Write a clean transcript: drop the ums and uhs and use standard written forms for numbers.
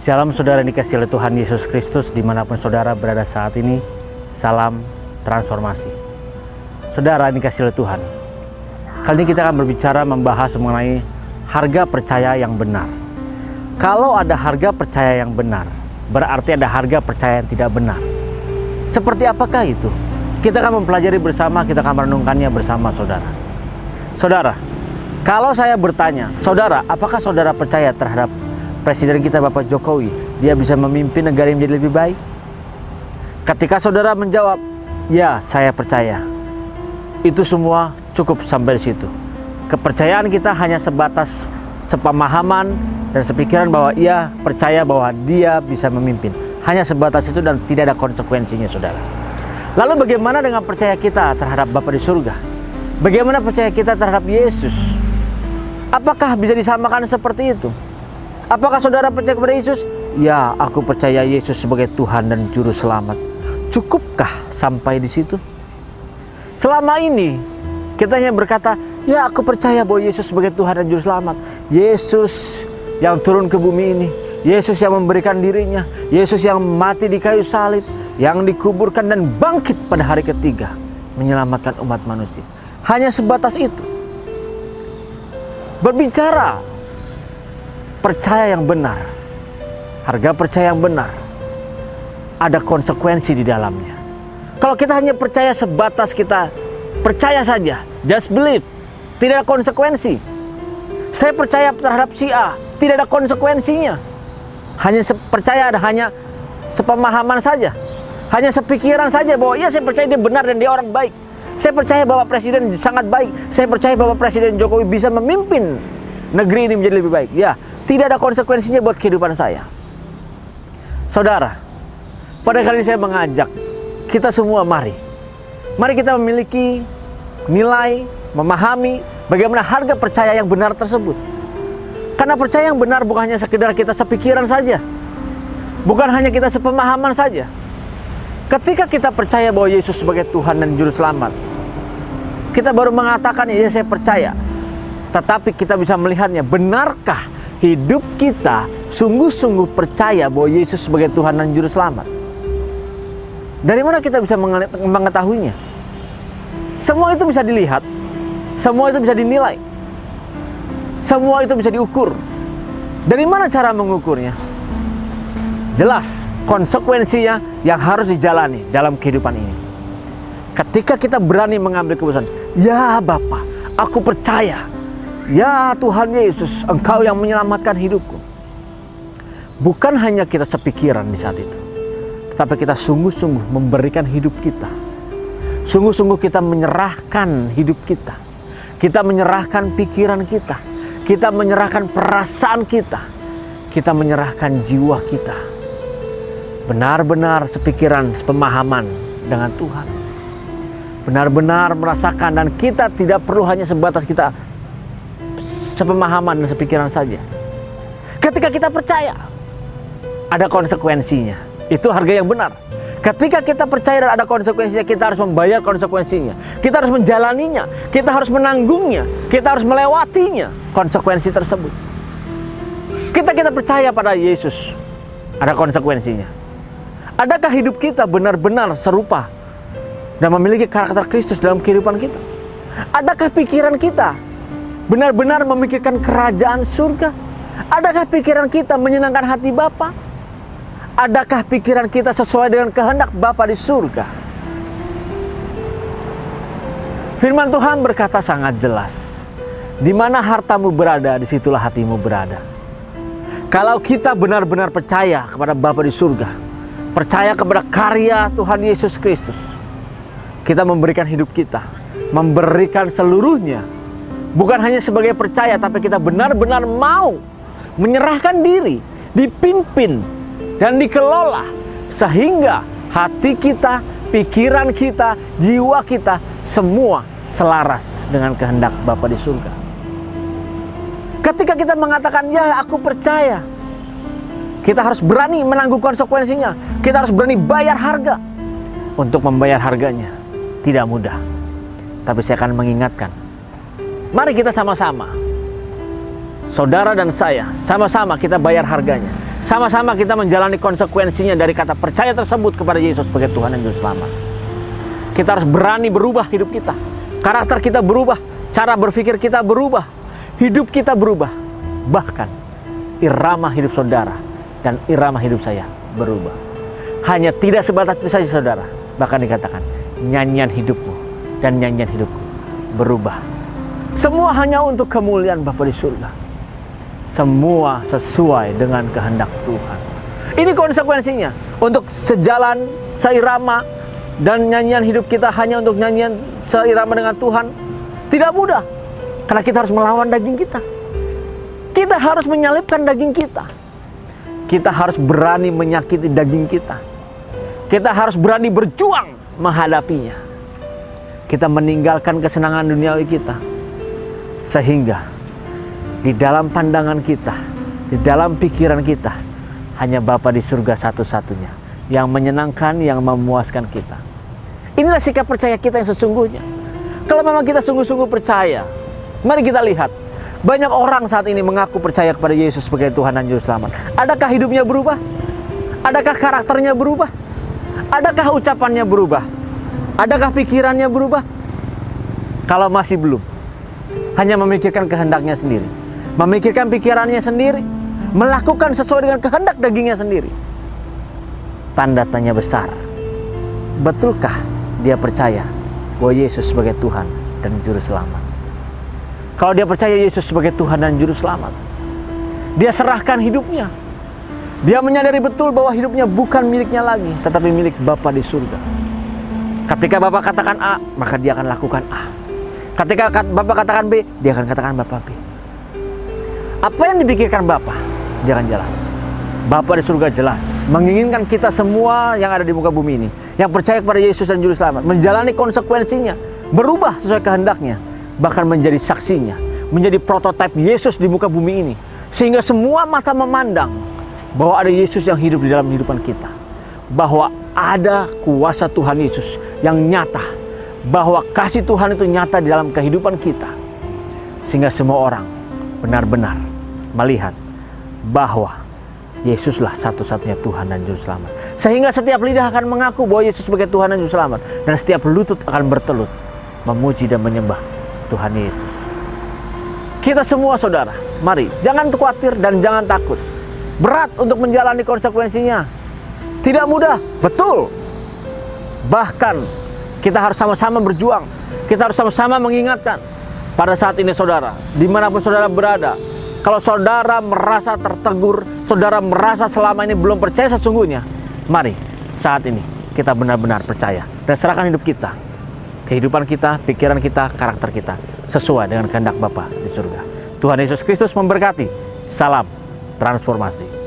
Salam saudara dikasih oleh Tuhan Yesus Kristus dimanapun saudara berada saat ini. Salam transformasi. Saudara dikasih oleh Tuhan. Kali ini kita akan berbicara membahas mengenai harga percaya yang benar. Kalau ada harga percaya yang benar, berarti ada harga percaya yang tidak benar. Seperti apakah itu? Kita akan mempelajari bersama, kita akan merenungkannya bersama saudara. Saudara, kalau saya bertanya, saudara, apakah saudara percaya terhadap Presiden kita Bapak Jokowi, dia bisa memimpin negara yang menjadi lebih baik? Ketika saudara menjawab, ya saya percaya. Itu semua cukup sampai di situ. Kepercayaan kita hanya sebatas sepemahaman dan sepikiran bahwa ia percaya bahwa dia bisa memimpin. Hanya sebatas itu dan tidak ada konsekuensinya saudara. Lalu bagaimana dengan percaya kita terhadap Bapa di surga? Bagaimana percaya kita terhadap Yesus? Apakah bisa disamakan seperti itu? Apakah saudara percaya kepada Yesus? Ya, aku percaya Yesus sebagai Tuhan dan Juru Selamat. Cukupkah sampai di situ? Selama ini, kita hanya berkata, ya aku percaya bahwa Yesus sebagai Tuhan dan Juru Selamat. Yesus yang turun ke bumi ini. Yesus yang memberikan dirinya. Yesus yang mati di kayu salib. Yang dikuburkan dan bangkit pada hari ketiga. Menyelamatkan umat manusia. Hanya sebatas itu. Berbicara percaya yang benar, harga percaya yang benar, ada konsekuensi di dalamnya. Kalau kita hanya percaya sebatas kita percaya saja, just believe, tidak ada konsekuensi. Saya percaya terhadap si A, tidak ada konsekuensinya. Hanya percaya, hanya sepemahaman saja, hanya sepikiran saja bahwa ya saya percaya dia benar dan dia orang baik. Saya percaya bahwa presiden sangat baik. Saya percaya bahwa Presiden Jokowi bisa memimpin negeri ini menjadi lebih baik. Ya, tidak ada konsekuensinya buat kehidupan saya. Saudara, pada kali ini saya mengajak kita semua, mari kita memiliki nilai, memahami bagaimana harga percaya yang benar tersebut. Karena percaya yang benar bukan hanya sekedar kita sepikiran saja. Bukan hanya kita sepemahaman saja. Ketika kita percaya bahwa Yesus sebagai Tuhan dan Juru Selamat, kita baru mengatakan, ya saya percaya. Tetapi kita bisa melihatnya, benarkah hidup kita sungguh-sungguh percaya bahwa Yesus sebagai Tuhan dan Juru Selamat? Dari mana kita bisa mengetahuinya? Semua itu bisa dilihat, semua itu bisa dinilai, semua itu bisa diukur. Dari mana cara mengukurnya? Jelas konsekuensinya yang harus dijalani dalam kehidupan ini. Ketika kita berani mengambil keputusan, ya Bapa, aku percaya. Ya Tuhan Yesus, Engkau yang menyelamatkan hidupku. Bukan hanya kita sepikiran di saat itu, tetapi kita sungguh-sungguh memberikan hidup kita. Sungguh-sungguh kita menyerahkan hidup kita. Kita menyerahkan pikiran kita. Kita menyerahkan perasaan kita. Kita menyerahkan jiwa kita. Benar-benar sepikiran, sepemahaman dengan Tuhan. Benar-benar merasakan, dan kita tidak perlu hanya sebatas kita sepemahaman dan sepikiran saja. Ketika kita percaya, ada konsekuensinya. Itu harga yang benar. Ketika kita percaya dan ada konsekuensinya, kita harus membayar konsekuensinya. Kita harus menjalaninya. Kita harus menanggungnya. Kita harus melewatinya, konsekuensi tersebut. Kita percaya pada Yesus, ada konsekuensinya. Adakah hidup kita benar-benar serupa dan memiliki karakter Kristus dalam kehidupan kita? Adakah pikiran kita benar-benar memikirkan kerajaan surga? Adakah pikiran kita menyenangkan hati Bapa? Adakah pikiran kita sesuai dengan kehendak Bapa di surga? Firman Tuhan berkata sangat jelas. Di mana hartamu berada, disitulah hatimu berada. Kalau kita benar-benar percaya kepada Bapa di surga, percaya kepada karya Tuhan Yesus Kristus, kita memberikan hidup kita, memberikan seluruhnya. Bukan hanya sebagai percaya, tapi kita benar-benar mau menyerahkan diri, dipimpin dan dikelola, sehingga hati kita, pikiran kita, jiwa kita, semua selaras dengan kehendak Bapa di surga. Ketika kita mengatakan, ya aku percaya, kita harus berani menanggung konsekuensinya. Kita harus berani bayar harga. Untuk membayar harganya tidak mudah. Tapi saya akan mengingatkan, mari kita sama-sama, saudara dan saya, sama-sama kita bayar harganya. Sama-sama kita menjalani konsekuensinya dari kata percaya tersebut kepada Yesus sebagai Tuhan dan Juru Selamat. Kita harus berani berubah hidup kita. Karakter kita berubah, cara berpikir kita berubah, hidup kita berubah. Bahkan irama hidup saudara dan irama hidup saya berubah. Hanya tidak sebatas itu saja saudara. Bahkan dikatakan nyanyian hidupmu dan nyanyian hidupku berubah. Semua hanya untuk kemuliaan Bapa di surga. Semua sesuai dengan kehendak Tuhan. Ini konsekuensinya. Untuk sejalan, seirama, dan nyanyian hidup kita hanya untuk nyanyian seirama dengan Tuhan. Tidak mudah. Karena kita harus melawan daging kita. Kita harus menyalipkan daging kita. Kita harus berani menyakiti daging kita. Kita harus berani berjuang menghadapinya. Kita meninggalkan kesenangan duniawi kita. Sehingga di dalam pandangan kita, di dalam pikiran kita, hanya Bapa di surga satu-satunya yang menyenangkan, yang memuaskan kita. Inilah sikap percaya kita yang sesungguhnya. Kalau memang kita sungguh-sungguh percaya, mari kita lihat. Banyak orang saat ini mengaku percaya kepada Yesus sebagai Tuhan dan Juru Selamat. Adakah hidupnya berubah? Adakah karakternya berubah? Adakah ucapannya berubah? Adakah pikirannya berubah? Kalau masih belum, hanya memikirkan kehendaknya sendiri, memikirkan pikirannya sendiri, melakukan sesuai dengan kehendak dagingnya sendiri. Tanda tanya besar. Betulkah dia percaya bahwa Yesus sebagai Tuhan dan Juru Selamat? Kalau dia percaya Yesus sebagai Tuhan dan Juru Selamat, dia serahkan hidupnya. Dia menyadari betul bahwa hidupnya bukan miliknya lagi, tetapi milik Bapa di surga. Ketika Bapa katakan A, maka dia akan lakukan A. Ketika Bapa katakan B, dia akan katakan Bapa B. Apa yang dipikirkan Bapa, dia akan jalan. Bapa di surga jelas menginginkan kita semua yang ada di muka bumi ini, yang percaya kepada Yesus dan Juru Selamat, menjalani konsekuensinya, berubah sesuai kehendaknya, bahkan menjadi saksinya, menjadi prototipe Yesus di muka bumi ini, sehingga semua mata memandang bahwa ada Yesus yang hidup di dalam kehidupan kita, bahwa ada kuasa Tuhan Yesus yang nyata, bahwa kasih Tuhan itu nyata di dalam kehidupan kita, sehingga semua orang benar-benar melihat bahwa Yesuslah satu-satunya Tuhan dan Juru Selamat. Sehingga setiap lidah akan mengaku bahwa Yesus sebagai Tuhan dan Juru Selamat. Dan setiap lutut akan bertelut memuji dan menyembah Tuhan Yesus. Kita semua saudara, mari jangan khawatir dan jangan takut. Berat untuk menjalani konsekuensinya. Tidak mudah, betul. Bahkan kita harus sama-sama berjuang. Kita harus sama-sama mengingatkan. Pada saat ini saudara, dimanapun saudara berada, kalau saudara merasa tertegur, saudara merasa selama ini belum percaya sesungguhnya, mari saat ini kita benar-benar percaya dan serahkan hidup kita, kehidupan kita, pikiran kita, karakter kita, sesuai dengan kehendak Bapa di surga. Tuhan Yesus Kristus memberkati. Salam transformasi.